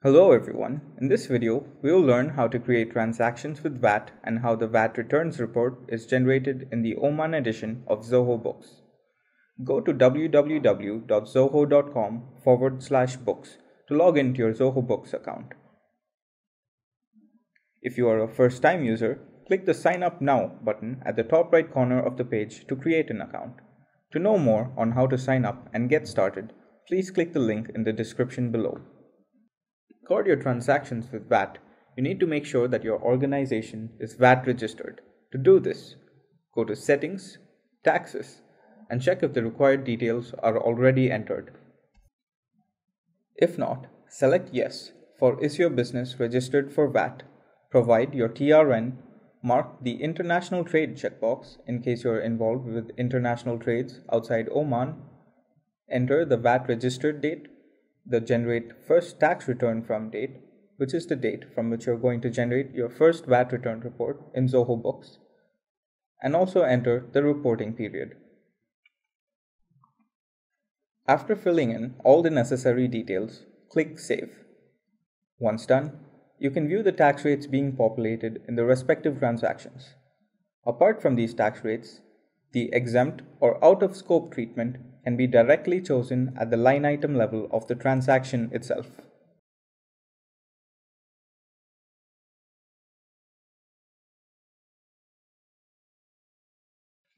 Hello everyone, in this video we will learn how to create transactions with VAT and how the VAT returns report is generated in the Oman edition of Zoho Books. Go to www.zoho.com/books to log into your Zoho Books account. If you are a first time user, click the Sign Up Now button at the top right corner of the page to create an account. To know more on how to sign up and get started, please click the link in the description below. To record your transactions with VAT, you need to make sure that your organization is VAT registered. To do this, go to Settings, Taxes, and check if the required details are already entered. If not, select Yes for Is your business registered for VAT? Provide your TRN, mark the International Trade checkbox in case you are involved with international trades outside Oman, enter the VAT registered date, the generate first tax return from date, which is the date from which you're going to generate your first VAT return report in Zoho Books, and also enter the reporting period. After filling in all the necessary details, click Save. Once done, you can view the tax rates being populated in the respective transactions. Apart from these tax rates, the exempt or out-of-scope treatment can be directly chosen at the line item level of the transaction itself.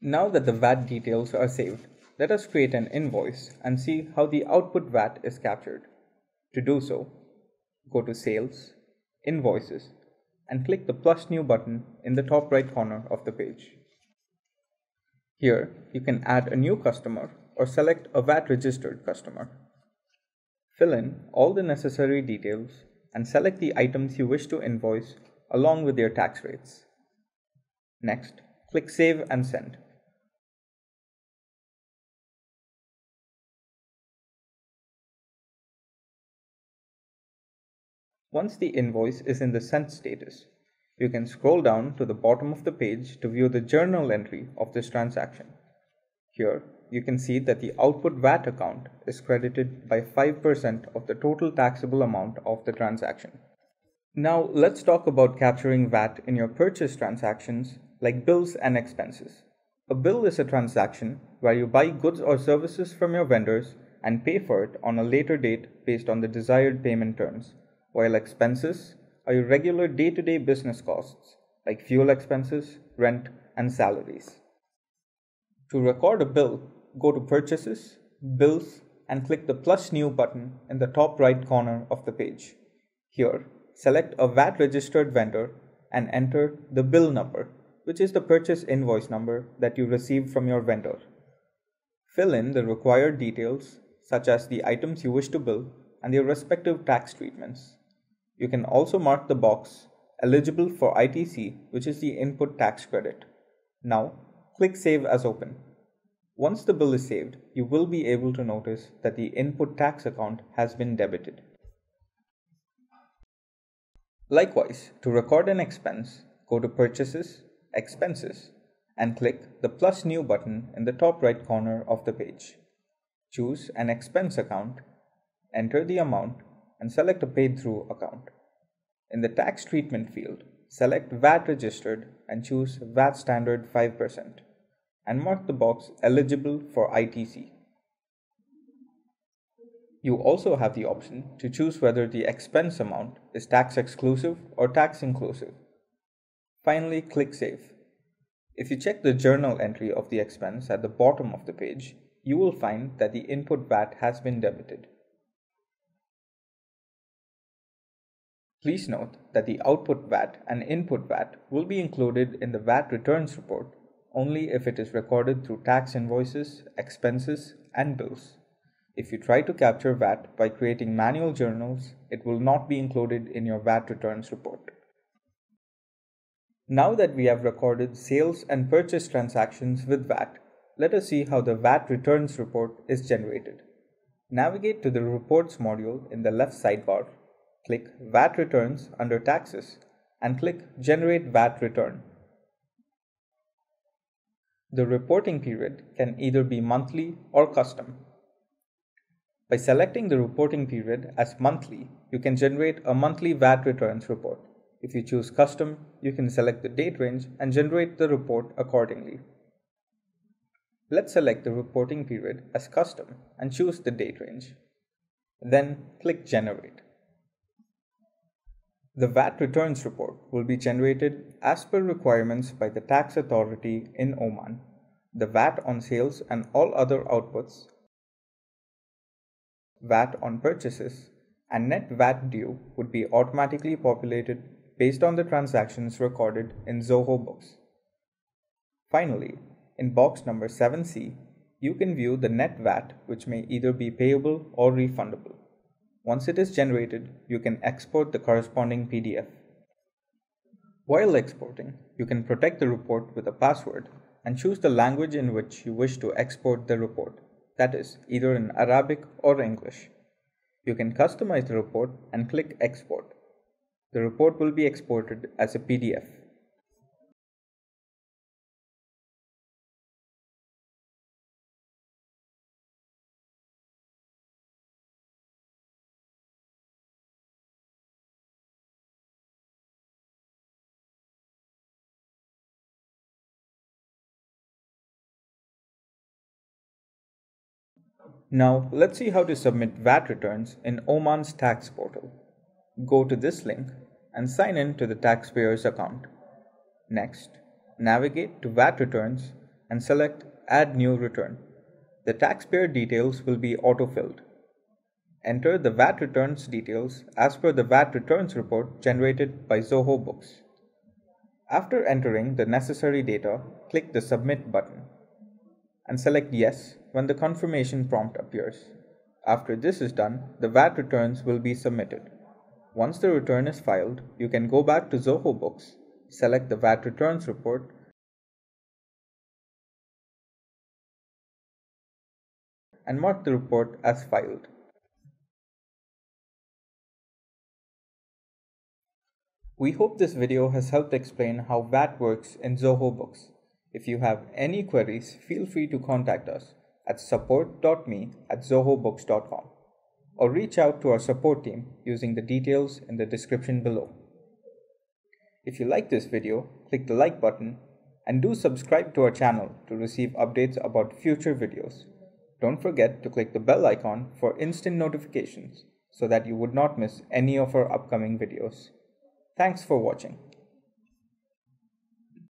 Now that the VAT details are saved, let us create an invoice and see how the output VAT is captured. To do so, go to Sales, Invoices, and click the plus new button in the top right corner of the page. Here, you can add a new customer or select a VAT registered customer. Fill in all the necessary details and select the items you wish to invoice along with their tax rates. Next, click Save and Send. Once the invoice is in the sent status, you can scroll down to the bottom of the page to view the journal entry of this transaction. Here, you can see that the output VAT account is credited by 5% of the total taxable amount of the transaction. Now, let's talk about capturing VAT in your purchase transactions like bills and expenses. A bill is a transaction where you buy goods or services from your vendors and pay for it on a later date based on the desired payment terms, while expenses are your regular day-to-day business costs like fuel expenses, rent, and salaries. To record a bill, go to Purchases, Bills, and click the plus new button in the top right corner of the page. Here, select a VAT registered vendor and enter the bill number, which is the purchase invoice number that you received from your vendor. Fill in the required details such as the items you wish to bill and their respective tax treatments. You can also mark the box Eligible for ITC, which is the input tax credit. Now, click Save as Open. Once the bill is saved, you will be able to notice that the input tax account has been debited. Likewise, to record an expense, go to Purchases, Expenses, and click the plus new button in the top right corner of the page. Choose an expense account, enter the amount, and select a paid-through account. In the Tax Treatment field, select VAT Registered and choose VAT Standard 5% and mark the box Eligible for ITC. You also have the option to choose whether the expense amount is tax exclusive or tax inclusive. Finally, click Save. If you check the journal entry of the expense at the bottom of the page, you will find that the input VAT has been debited. Please note that the output VAT and input VAT will be included in the VAT returns report only if it is recorded through tax invoices, expenses, and bills. If you try to capture VAT by creating manual journals, it will not be included in your VAT returns report. Now that we have recorded sales and purchase transactions with VAT, let us see how the VAT returns report is generated. Navigate to the Reports module in the left sidebar. Click VAT Returns under Taxes and click Generate VAT Return. The reporting period can either be monthly or custom. By selecting the reporting period as monthly, you can generate a monthly VAT returns report. If you choose custom, you can select the date range and generate the report accordingly. Let's select the reporting period as custom and choose the date range. Then click Generate. The VAT returns report will be generated as per requirements by the tax authority in Oman. The VAT on sales and all other outputs, VAT on purchases, and net VAT due would be automatically populated based on the transactions recorded in Zoho Books. Finally, in box number 7C, you can view the net VAT, which may either be payable or refundable. Once it is generated, you can export the corresponding PDF. While exporting, you can protect the report with a password and choose the language in which you wish to export the report, that is, either in Arabic or English. You can customize the report and click Export. The report will be exported as a PDF. Now let's see how to submit VAT returns in Oman's tax portal. Go to this link and sign in to the taxpayer's account. Next, navigate to VAT returns and select Add New Return. The taxpayer details will be auto-filled. Enter the VAT returns details as per the VAT returns report generated by Zoho Books. After entering the necessary data, click the Submit button and select Yes when the confirmation prompt appears. After this is done, the VAT returns will be submitted. Once the return is filed, you can go back to Zoho Books, select the VAT returns report, and mark the report as filed. We hope this video has helped explain how VAT works in Zoho Books. If you have any queries, feel free to contact us at support.me@zohobooks.com or reach out to our support team using the details in the description below. If you like this video, click the like button and do subscribe to our channel to receive updates about future videos. Don't forget to click the bell icon for instant notifications so that you would not miss any of our upcoming videos. Thanks for watching.